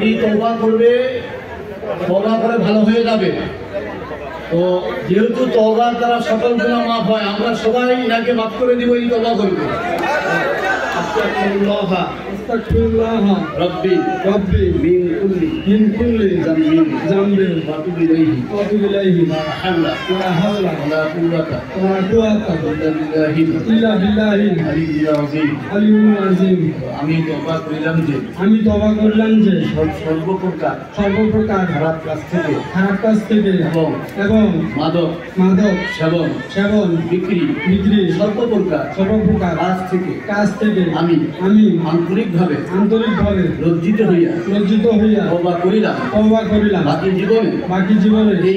তিনি তওবা করবে, তওবা করে ভালো হয়ে যাবে। তো যেহেতু তওবার দ্বারা সকল গুনাহ মাফ হয়, আমরা সবাই ইনাকে মাফ করে দিব, এই তওবা করব। আস্তাগফিরুল্লাহ রব্বি মিন কুল্লি যামবিন ওয়া আতুবু ইলাইহি ওয়া হাওলা ওয়ালা কুওয়াতা ইল্লা বিল্লাহি আলিয়্যুল আযীম। আমি তওবা করলাম যে সর্বপ্রকার খারাপ কাজ থেকে এবং মাদক সেবন বিক্রি সর্বপ্রকার কাজ থেকে আমি আন্তরিকভাবে লজ্জিত হইয়া তওবা করিলাম। বাকি জীবনে এই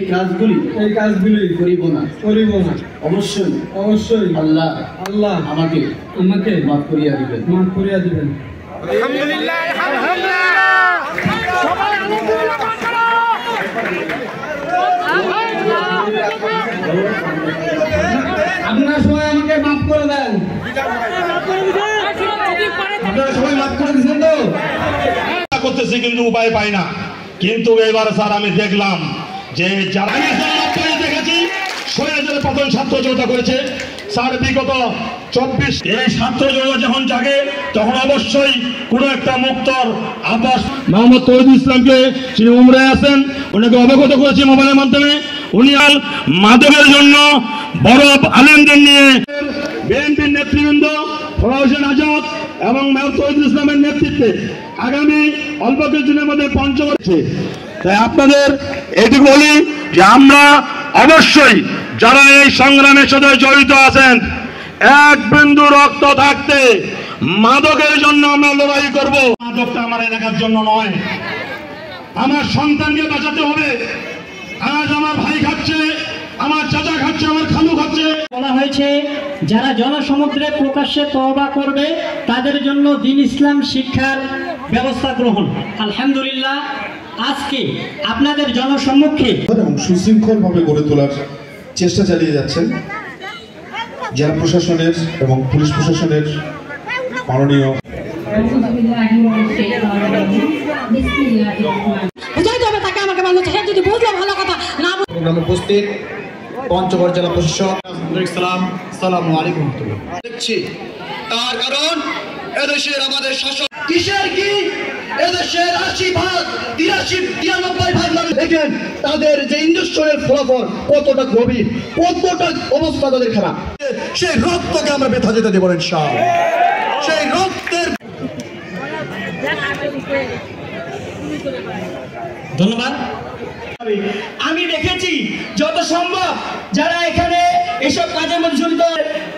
কাজগুলি করিব না। অবশ্যই আল্লাহ আমাকে মাফ করিয়া দিবেন। আপনারা সবাই আমাকে মাফ করে দেন। কিন্তু উপায় পাই না, কিন্তু এবার স্যার আমি দেখলাম যে যারা দেখেছি প্রথম ছাত্র জনতা করেছে স্যার বিগত 24 এই ছাত্র জনতা যখন জাগে তখন অবশ্যই কোন একটা মুক্তর আবাস মোহাম্মদ তৌহিদুল ইসলামকে যিনি উমরায় আছেন ওনাকে অবগত করেছি মোবাইলের মাধ্যমে। উনি আর মাদকের জন্য বড় আলেমদের নিয়ে বিএনপির নেতৃবৃন্দ ফরাউজেন আজাদ এবং মোহাম্মদ তৌহিদুল ইসলামের নেতৃত্বে আগামী অল্প কিছুদিনের মধ্যে পঞ্চম হচ্ছে। তাই আপনাদের এটি বলি যে আমরা অবশ্যই যারা এই সংগ্রামের সাথে জড়িত আছেন এক বিন্দু রক্ত থাকতে মাদকের জন্য আমরা লড়াই করব। মাদকটা আমার এলাকার জন্য নয়, আমার সন্তানকে বাঁচাতে হবে। আজ আমার ভাই খাচ্ছে, আমার চাচা খাচ্ছে, আমার খালু খাচ্ছে। বলা হয়েছে যারা জনসমুদ্রে প্রকাশ্যে তওবা করবে তাদের জন্য দিন ইসলাম শিক্ষার ব্যবস্থা গ্রহণ। আলহামদুলিল্লাহ আজকে আপনাদের জনসম্মুখে সুশৃঙ্খলভাবে গড়ে তোলার চেষ্টা চালিয়ে যাচ্ছেন জেলা প্রশাসনের এবং পুলিশ প্রশাসনের মাননীয় উপস্থিত পঞ্চগড় জেলা প্রশাসক আসসালামু আলাইকুম। তার কারণ এদেশের আমাদের শাসক কিসের কি এদেশের ৮০ ভাগ ৮৩-৯৩ ভাগ দেখেন তাদের যে ইন্ডাস্ট্রিয়াল ফলাফল কতটা গভীর, কতটা অবস্থা তাদের খারাপ। সেই রক্তকে আমরা বেঁধা যেতে দেব ইনশাআল্লাহ। সেই রক্তের ধন্যবাদ। আমি দেখেছি যত সম্ভব যারা এখানে এসব কাজের মধ্যে জড়িত,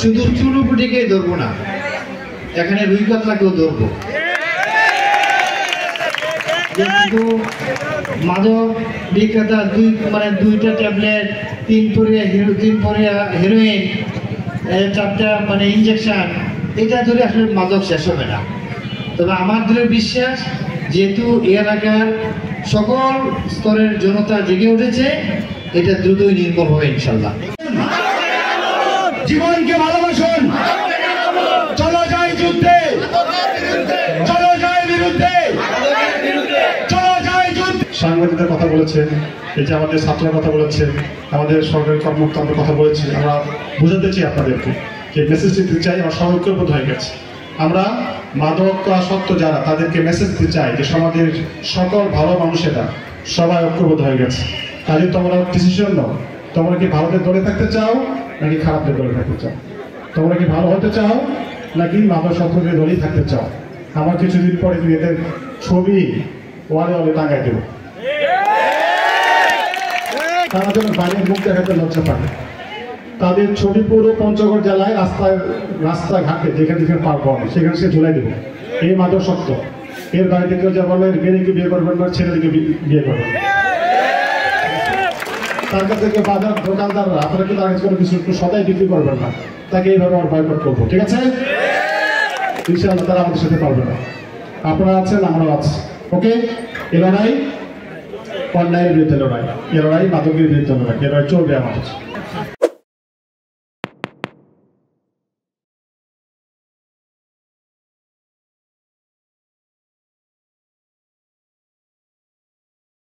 শুধু চুরুপুটিকে ধরবো না, এখানে রুই কাতলাকেও ধরবো। মাদক বিক্রেতা দুইটা ট্যাবলেট, 3 হিরোইন, 4টা ইনজেকশন, এটা ধরে আসলে মাদক শেষ হবে না। তবে আমার দূরে বিশ্বাস যেহেতু এলাকার সকল স্তরের জনতা জেগে উঠেছে, এটা দ্রুতই নির্মূল হবে ইনশাল্লাহ। জীবনকে ভালোবাসুন, চলো যাই যুদ্ধে, চলো যাই বিরুদ্ধে, চলো যাই যুদ্ধে। সাংবাদিকদের কথা বলেছেন, এই যে আমাদের ছাত্ররা কথা বলেছেন, আমাদের সরকারি কর্মকর্তারা কথা বলেছে, আমরা বোঝাতে চাই আপনাদেরকে যে মেসেজটি দিতে চাই। আমার সবাইকে বোধ হয়ে গেছে আমরা মাদক আসক্ত যারা তাদেরকে মেসেজ দিতে চাই যে সমাজের সকল ভালো মানুষেরা সবাই ঐক্যবদ্ধ হয়ে গেছে। কাজে তোমরা ডিসিশন নাও, তোমরা কি ভালোদের দলে থাকতে চাও নাকি খারাপদের দলে থাকতে চাও, তোমরা কি ভালো হতে চাও নাকি মাদক সকলের দলেই থাকতে চাও। আমার কিছুদিন পরে তুমি এদের ছবি ওয়ালে ওয়ালে টাঙায় দেবো, তারা যেন বাইরের মুখ দেখাতে লজ্জা পাবে। তাদের ছবি পুরো পঞ্চগড় জেলায় রাস্তাঘাটে যেখানে পার পাওয়া সেখানে সে ঝুলাই দেবো। এই মাদক শক্ত এর বাইরে কেউ যাবেন না, এর মেয়ের কেউ বিয়ে করবেন না, ছেলেকে বিয়ে করবেন। তার কাছে বাজার দোকানদাররা আপনারা কিন্তু আগে কোনো কিছু একটু সদাই বিক্রি করবেন না, তাকে এইভাবে আমার বয়কট করবো, ঠিক আছে? ইনশাআল্লাহ তারা আমাদের সাথে পারবে না, আপনারা আছেন, আমরাও আছি, ওকে? এ লড়াই অন্যায়ের বিরুদ্ধে লড়াই, এ লড়াই মাদকের বিরুদ্ধে লড়াই, এ লড়াই চলবে আমাদের।